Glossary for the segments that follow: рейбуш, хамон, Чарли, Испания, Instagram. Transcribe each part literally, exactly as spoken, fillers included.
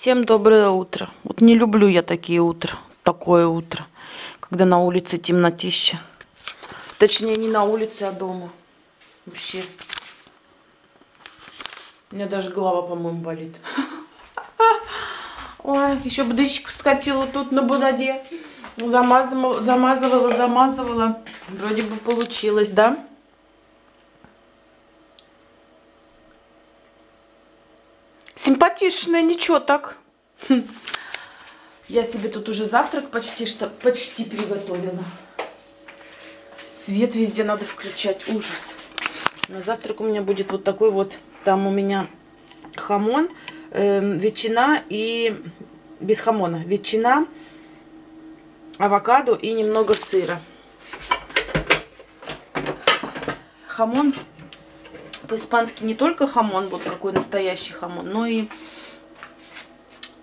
Всем доброе утро. Вот не люблю я такие утра, такое утро, когда на улице темнотища. Точнее, не на улице, а дома. Вообще. У меня даже голова, по-моему, болит. Ой, еще бы дычку скатила тут на будаде. Замазывала, замазывала, замазывала. Вроде бы получилось, да? Симпатичная, ничего так. Хм. Я себе тут уже завтрак почти что почти приготовила. Свет везде надо включать. Ужас. На завтрак у меня будет вот такой вот. Там у меня хамон, э, ветчина и... Без хамона. Ветчина, авокадо и немного сыра. Хамон... По-испански не только хамон, вот какой настоящий хамон, но и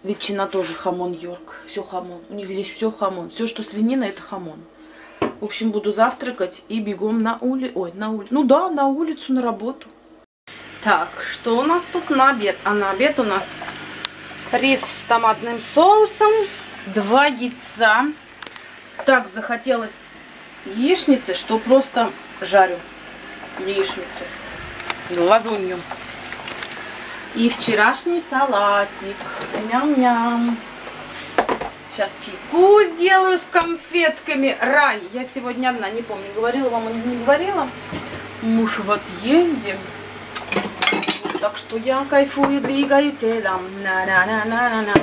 ветчина тоже хамон Йорк. Все хамон. У них здесь все хамон. Все, что свинина, это хамон. В общем, буду завтракать и бегом на улицу. Ой, на улицу. Ну да, на улицу, на работу. Так, что у нас тут на обед? А на обед у нас рис с томатным соусом, два яйца. Так захотелось яичницы, что просто жарю яичницу. Лазунью. И вчерашний салатик. Ням-ням. Сейчас чайку сделаю с конфетками. Рай. Я сегодня одна, не помню, говорила вам или не говорила. Муж в отъезде. Вот, так что я кайфую, двигаю телом. На-на-на-на-на-на.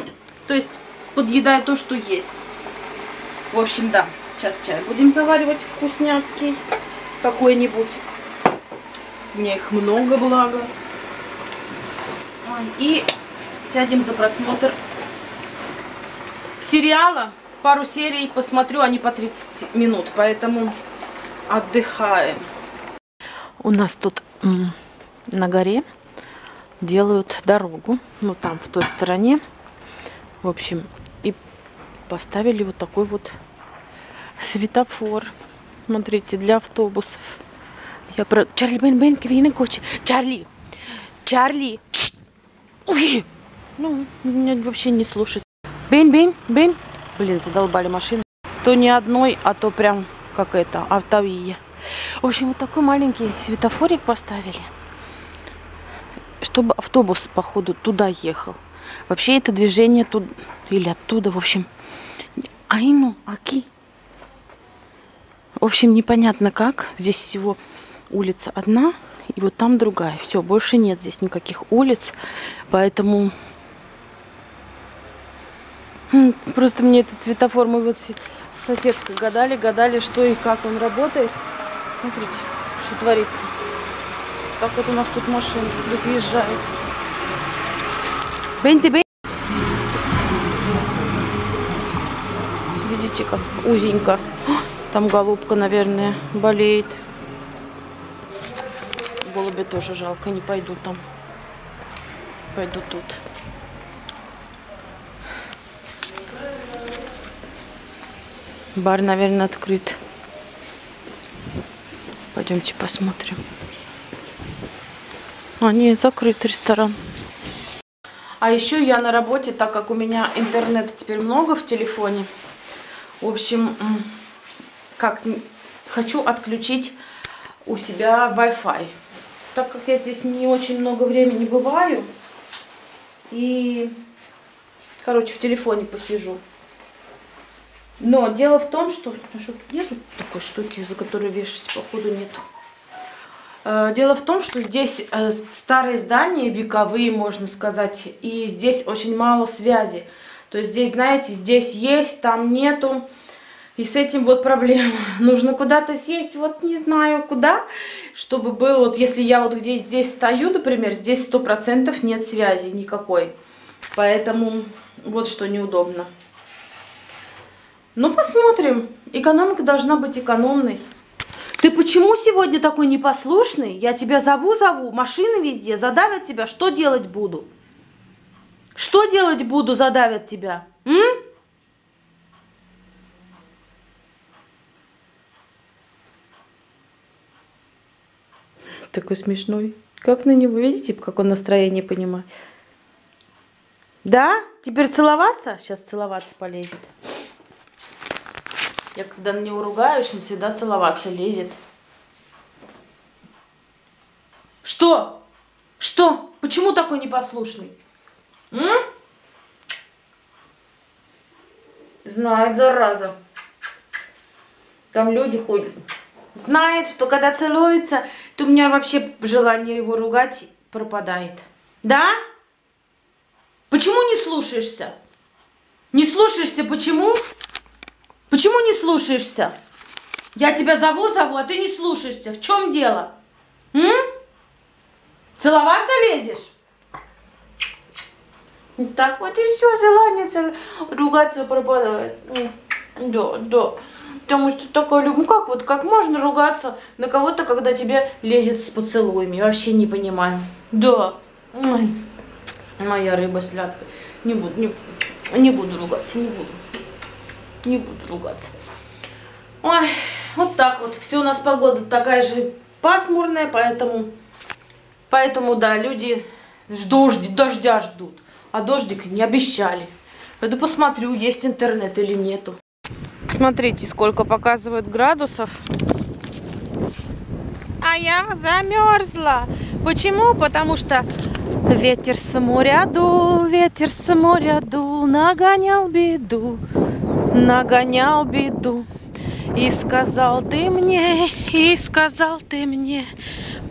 То есть подъедаю то, что есть. В общем, да. Сейчас чай будем заваривать вкусняцкий. Какой-нибудь. У меня их много, благо. И сядем за просмотр сериала. Пару серий посмотрю, они по тридцать минут. Поэтому отдыхаем. У нас тут на горе делают дорогу. Ну, там, в той стороне. В общем, и поставили вот такой вот светофор. Смотрите, для автобусов. Я про... Чарли, бен, бен, квин, кочи. Чарли! Чарли! Ой! Ну, меня вообще не слушать. Бен, бен, бен. Блин, задолбали машины. То не одной, а то прям как это, автовия. В общем, вот такой маленький светофорик поставили. Чтобы автобус, походу, туда ехал. Вообще, это движение тут или оттуда, в общем. Айну, аки. В общем, непонятно как. Здесь всего... Улица одна, и вот там другая. Все, больше нет здесь никаких улиц. Поэтому просто мне этот светофор, мы вот с соседкой гадали, гадали, что и как он работает. Смотрите, что творится. Так вот у нас тут машины разъезжают. Видите, как узенько. Там голубка, наверное, болеет. Голуби тоже жалко, не пойду там. Пойду тут. Бар, наверное, открыт. Пойдемте посмотрим. А, нет, закрыт ресторан. А еще я на работе, так как у меня интернета теперь много в телефоне. В общем, как хочу отключить у себя Wi-Fi. Так как я здесь не очень много времени бываю, и, короче, в телефоне посижу. Но дело в том, что... А что тут нету такой штуки, за которую вешать, походу, нет. Дело в том, что здесь старые здания, вековые, можно сказать, и здесь очень мало связи. То есть здесь, знаете, здесь есть, там нету. И с этим вот проблема. Нужно куда-то сесть, вот не знаю куда, чтобы было, вот если я вот где здесь стою, например, здесь сто процентов нет связи никакой. Поэтому вот что неудобно. Ну, посмотрим. Экономика должна быть экономной. Ты почему сегодня такой непослушный? Я тебя зову-зову, машины везде, задавят тебя. Что делать буду? Что делать буду, задавят тебя? М? Такой смешной. Как на него, видите, как он настроение понимает. Да? Теперь целоваться? Сейчас целоваться полезет. Я когда на него ругаюсь, он всегда целоваться лезет. Что? Что? Почему такой непослушный? М? Знает, зараза. Там люди ходят. Знает, что когда целуется, то у меня вообще желание его ругать пропадает. Да? Почему не слушаешься? Не слушаешься почему? Почему не слушаешься? Я тебя зову-зову, а ты не слушаешься. В чем дело? М? Целоваться лезешь? Так вот и все, желание ругаться пропадает. Да, да. Потому что такое, ну как вот, как можно ругаться на кого-то, когда тебе лезет с поцелуями? Вообще не понимаю. Да. Ой. Моя рыба с ляткой. Не буду, не, не буду ругаться, не буду. Не буду ругаться. Ой, вот так вот. Все у нас погода такая же пасмурная, поэтому, поэтому да, люди дождь, дождя ждут. А дождик не обещали. Пойду посмотрю, есть интернет или нету. Смотрите, сколько показывают градусов. А я замерзла. Почему? Потому что ветер с моря дул, ветер с моря дул, нагонял беду, нагонял беду. И сказал ты мне, и сказал ты мне,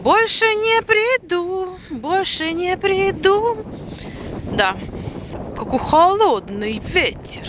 больше не приду, больше не приду. Да, какой холодный ветер.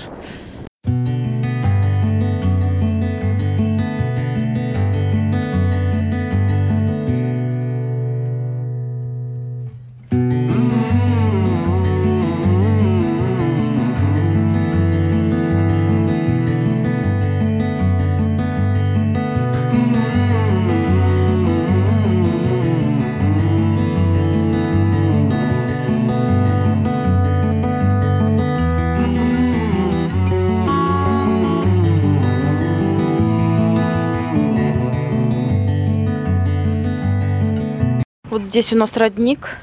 Вот здесь у нас родник,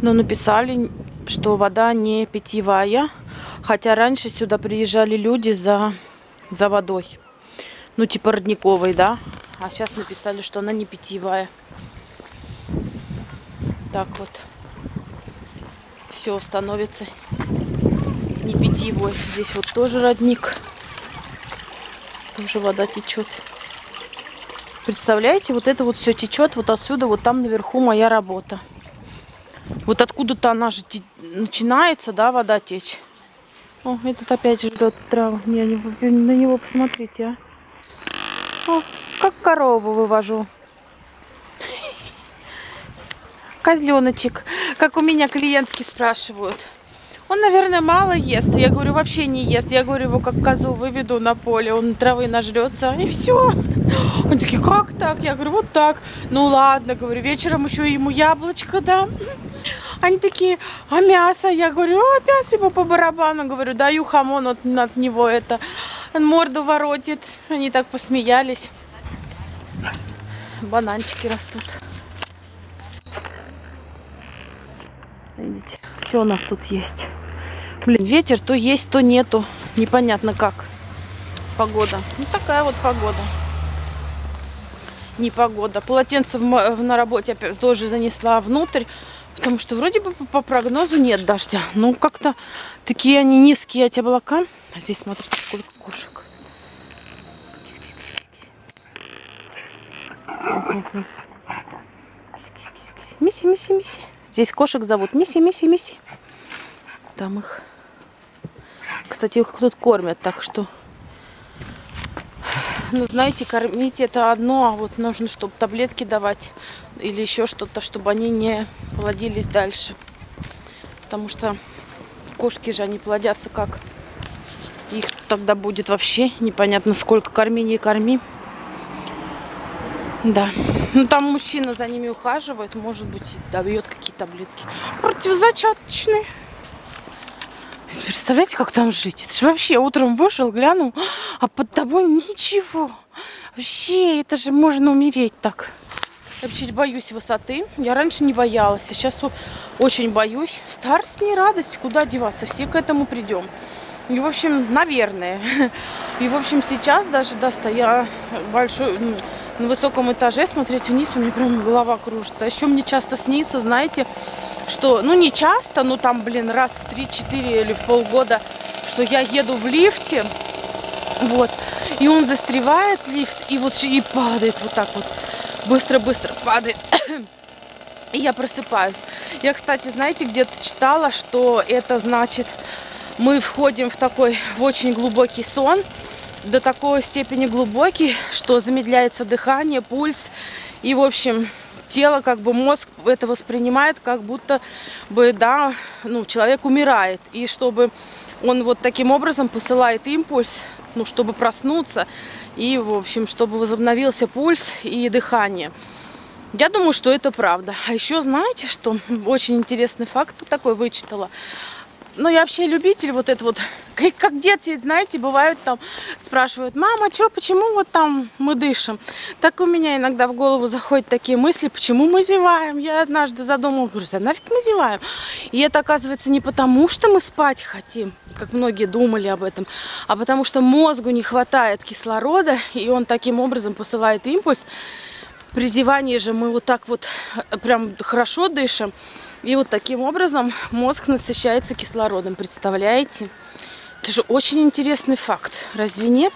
но написали, что вода не питьевая, хотя раньше сюда приезжали люди за, за водой, ну типа родниковой, да, а сейчас написали, что она не питьевая. Так вот, все становится не питьевой. Здесь вот тоже родник, тоже вода течет. Представляете, вот это вот все течет вот отсюда, вот там наверху моя работа. Вот откуда-то она же те... начинается, да, вода течь. О, этот опять жрет траву. Не, не, на него посмотрите, а. О, как корову вывожу. Козленочек, как у меня клиентки спрашивают. Он, наверное, мало ест. Я говорю, вообще не ест. Я говорю, его как козу выведу на поле, он травы нажрется, и все. Он такие, как так? Я говорю, вот так. Ну ладно, говорю, вечером еще ему яблочко дам. Они такие, а мясо? Я говорю, а мясо ему по барабану. Говорю, даю хамон от, от него это. Он морду воротит. Они так посмеялись. Бананчики растут. Видите, все у нас тут есть. Блин, ветер то есть, то нету. Непонятно как. Погода. Ну такая вот погода. Непогода. Полотенце на работе опять тоже занесла внутрь, потому что вроде бы по прогнозу нет дождя. Ну как-то такие они низкие, эти облака. А здесь смотрите, сколько кошек. Миси, миси, миси. Здесь кошек зовут Миси, Миси, Миси. Там их... Кстати, их тут кормят, так что... Ну, знаете, кормить это одно, а вот нужно, чтобы таблетки давать или еще что-то, чтобы они не плодились дальше. Потому что кошки же, они плодятся как. Их тогда будет вообще непонятно сколько. Корми, не корми. Да. Ну, там мужчина за ними ухаживает, может быть, дает какие-то таблетки. Противозачаточные. Представляете, как там жить? Это же вообще утром вышел, глянул, а под тобой ничего. Вообще, это же можно умереть так. Я вообще боюсь высоты. Я раньше не боялась, а сейчас очень боюсь. Старость не радость, куда деваться, все к этому придем. И, в общем, наверное. И, в общем, сейчас даже, да, стоя большой, на высоком этаже, смотреть вниз, у меня прям голова кружится. А еще мне часто снится, знаете, что, ну, не часто, но там, блин, раз в три-четыре или в полгода, что я еду в лифте, вот, и он застревает, лифт, и вот и падает вот так вот, быстро-быстро падает. И я просыпаюсь. Я, кстати, знаете, где-то читала, что это значит... Мы входим в такой, в очень глубокий сон, до такой степени глубокий, что замедляется дыхание, пульс, и, в общем, тело, как бы мозг это воспринимает, как будто бы, да, ну, человек умирает, и чтобы он вот таким образом посылает импульс, ну, чтобы проснуться, и, в общем, чтобы возобновился пульс и дыхание. Я думаю, что это правда. А еще, знаете, что очень интересный факт такой вычитала. Ну, я вообще любитель вот это вот, как, как дети, знаете, бывают там, спрашивают, мама, что, почему вот там мы дышим? Так у меня иногда в голову заходят такие мысли, почему мы зеваем? Я однажды задумалась, говорю, да нафиг мы зеваем? И это, оказывается, не потому, что мы спать хотим, как многие думали об этом, а потому что мозгу не хватает кислорода, и он таким образом посылает импульс. При зевании же мы вот так вот прям хорошо дышим. И вот таким образом мозг насыщается кислородом, представляете? Это же очень интересный факт, разве нет?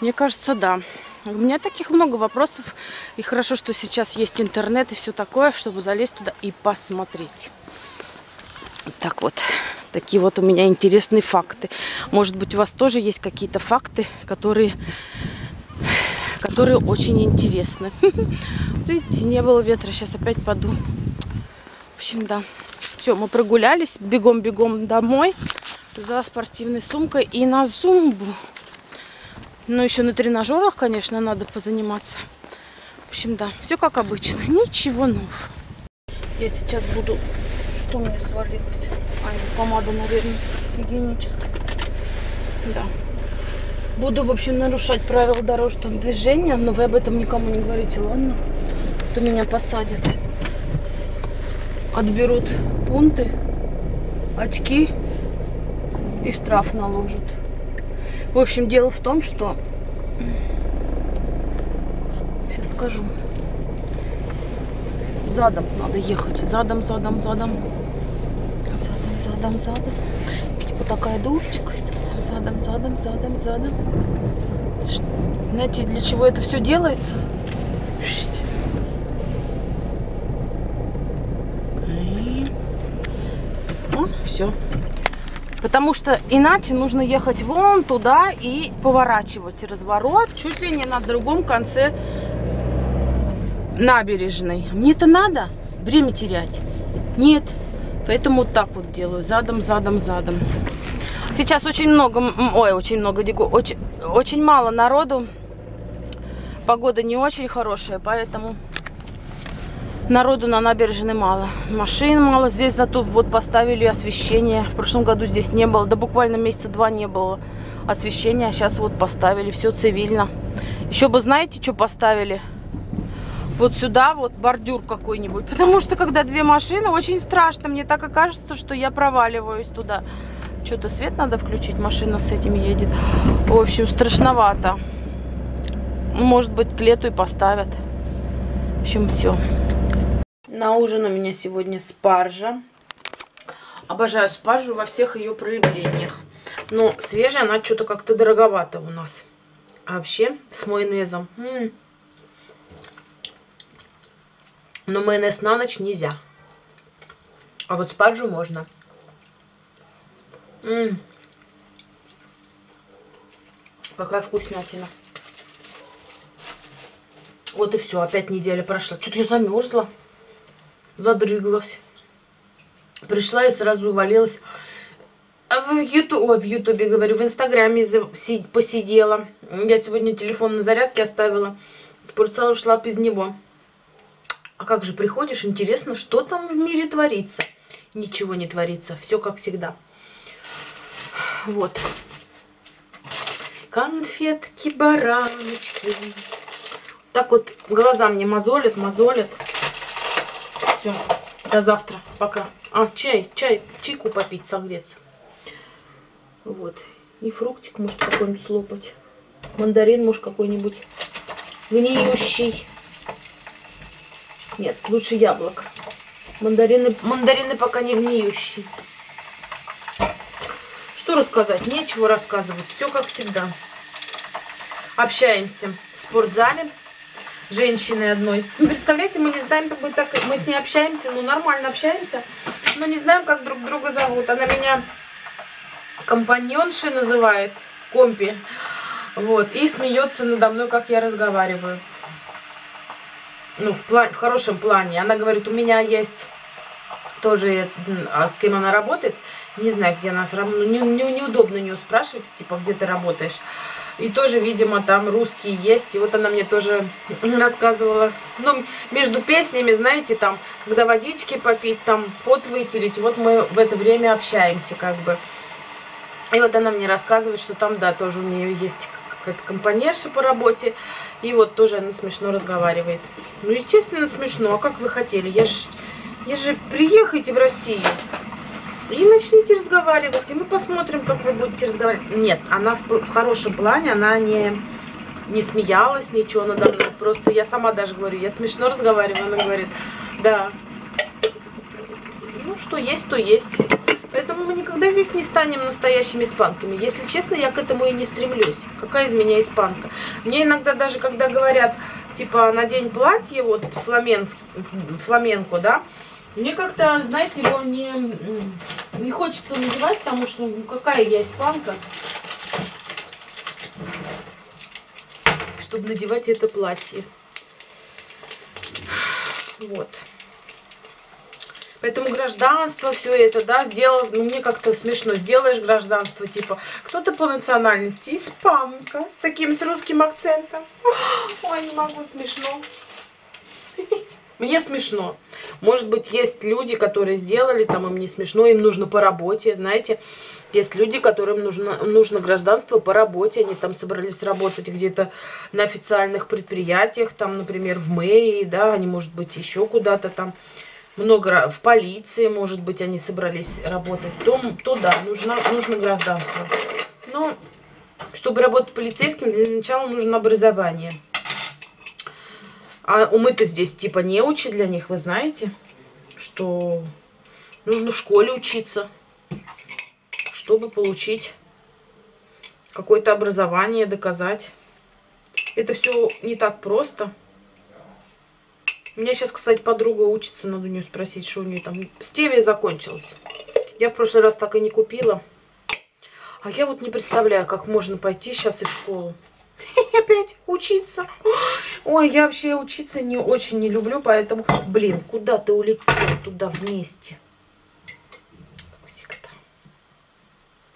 Мне кажется, да. У меня таких много вопросов, и хорошо, что сейчас есть интернет и все такое, чтобы залезть туда и посмотреть. Так вот, такие вот у меня интересные факты. Может быть, у вас тоже есть какие-то факты, которые... которые очень интересны. Видите, не было ветра, сейчас опять паду. В общем, да. Все, мы прогулялись, бегом-бегом домой за спортивной сумкой и на зумбу. Ну, еще на тренажерах, конечно, надо позаниматься. В общем, да, все как обычно, ничего нового. Я сейчас буду... Что у меня свалилось? А, помада, наверное, гигиеническая. Да. Буду, в общем, нарушать правила дорожного движения, но вы об этом никому не говорите, ладно? А то меня посадят. Отберут пункты, очки и штраф наложат. В общем, дело в том, что... Сейчас скажу. Задом надо ехать. Задом, задом, задом. Задом, задом, задом. Типа такая дурочкость. Задом, задом, задом, задом. Знаете, для чего это все делается? Все. Потому что иначе нужно ехать вон туда и поворачивать разворот чуть ли не на другом конце набережной. Мне это надо? Время терять? Нет. Поэтому вот так вот делаю. Задом, задом, задом. Сейчас очень много, ой, очень много, дико, очень, очень мало народу. Погода не очень хорошая, поэтому... Народу на набережной мало, машин мало. Здесь зато вот поставили освещение. В прошлом году здесь не было, да буквально месяца два не было освещения. А сейчас вот поставили, все цивильно. Еще бы знаете, что поставили? Вот сюда вот бордюр какой-нибудь. Потому что когда две машины, очень страшно. Мне так и кажется, что я проваливаюсь туда. Что-то свет надо включить, машина с этим едет. В общем, страшновато. Может быть, к лету и поставят. В общем, все. На ужин у меня сегодня спаржа. Обожаю спаржу во всех ее проявлениях. Но свежая она что-то как-то дороговато у нас. А вообще с майонезом. М-м. Но майонез на ночь нельзя. А вот спаржу можно. М-м. Какая вкуснятина. Вот и все, опять неделя прошла. Что-то я замерзла. Задрыглась. Пришла и сразу увалилась. В Ютубе, ой, в Ютубе, говорю, в Инстаграме посидела. Я сегодня телефон на зарядке оставила. В спортзал ушла без него. А как же приходишь, интересно, что там в мире творится. Ничего не творится. Все как всегда. Вот. Конфетки-бараночки. Так вот, глаза мне мозолят, мозолят. Все, до завтра, пока. А, чай, чай, чайку попить, согреться. Вот. И фруктик, может, какой-нибудь слопать. Мандарин, может, какой-нибудь гниющий. Нет, лучше яблок. Мандарины, мандарины пока не гниющие. Что рассказать? Нечего рассказывать. Все как всегда. Общаемся в спортзале. Женщиной одной. Представляете, мы не знаем, как мы так... Мы с ней общаемся, ну, нормально общаемся, но не знаем, как друг друга зовут. Она меня компаньоншей называет, компи. Вот. И смеется надо мной, как я разговариваю. Ну, в, план, в хорошем плане. Она говорит, у меня есть тоже, а с кем она работает, не знаю, где она сравнивает, не, не, неудобно у нее спрашивать, типа, где ты работаешь. И тоже, видимо, там русские есть. И вот она мне тоже рассказывала. Ну, между песнями, знаете, там, когда водички попить, там, пот вытереть. Вот мы в это время общаемся, как бы. И вот она мне рассказывает, что там, да, тоже у нее есть какая-то компаньерша по работе. И вот тоже она смешно разговаривает. Ну, естественно, смешно. А как вы хотели? Я ж, я же приехайте в Россию. И начните разговаривать, и мы посмотрим, как вы будете разговаривать. Нет, она в, в хорошем плане, она не, не смеялась, ничего надо мной. Просто я сама даже говорю, я смешно разговариваю, она говорит, да. Ну, что есть, то есть. Поэтому мы никогда здесь не станем настоящими испанками. Если честно, я к этому и не стремлюсь. Какая из меня испанка? Мне иногда даже, когда говорят, типа, надень платье, вот, фламенск, фламенко, да, мне как-то, знаете, его не, не хочется надевать, потому что, ну, какая я испанка, чтобы надевать это платье. Вот. Поэтому гражданство, все это, да, сделал, ну, мне как-то смешно, сделаешь гражданство, типа, кто-то по национальности испанка, с таким, с русским акцентом. Ой, не могу, смешно. Мне смешно. Может быть, есть люди, которые сделали, там им не смешно, им нужно по работе, знаете. Есть люди, которым нужно, нужно гражданство по работе, они там собрались работать где-то на официальных предприятиях, там, например, в мэрии, да, они, может быть, еще куда-то там, много в полиции, может быть, они собрались работать, то, то да, нужно, нужно гражданство. Но, чтобы работать полицейским, для начала нужно образование. А умы-то здесь типа не учат для них, вы знаете, что нужно в школе учиться, чтобы получить какое-то образование, доказать. Это все не так просто. У меня сейчас, кстати, подруга учится, надо у нее спросить, что у нее там. Стевия закончилась. Я в прошлый раз так и не купила. А я вот не представляю, как можно пойти сейчас и в школу. Опять учиться. Ой, я вообще учиться не очень не люблю, поэтому... Блин, куда ты улетел? Туда вместе.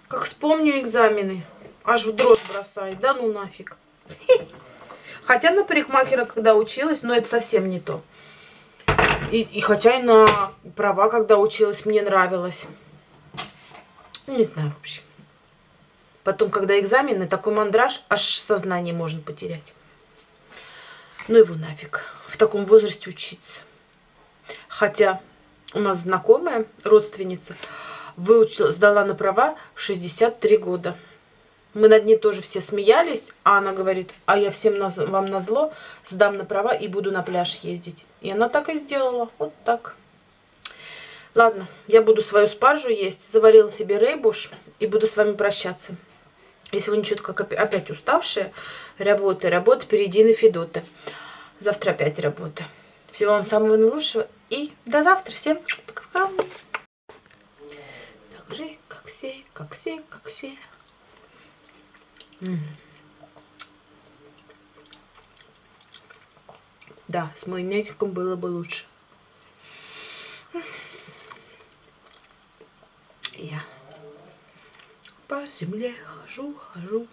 Как вспомню экзамены. Аж в дрожь бросает. Да ну нафиг. Хотя на парикмахера, когда училась, но это совсем не то. И, и хотя и на права, когда училась, мне нравилось. Не знаю, в общем. Потом, когда экзамены, такой мандраж, аж сознание можно потерять. Ну его нафиг. В таком возрасте учиться. Хотя у нас знакомая, родственница, выучила, сдала на права шестьдесят три года. Мы над ней тоже все смеялись, а она говорит, а я всем наз... вам назло сдам на права и буду на пляж ездить. И она так и сделала. Вот так. Ладно, я буду свою спаржу есть. Заварила себе рейбуш и буду с вами прощаться. Я сегодня что-то как опять уставшая. Работа, работа, впереди на Федота. Завтра опять работа. Всего вам самого наилучшего. И до завтра. Всем пока-пока. Так же, как все, как все, как все. М-м. Да, с майонезиком было бы лучше. Я по земле хожу, хожу.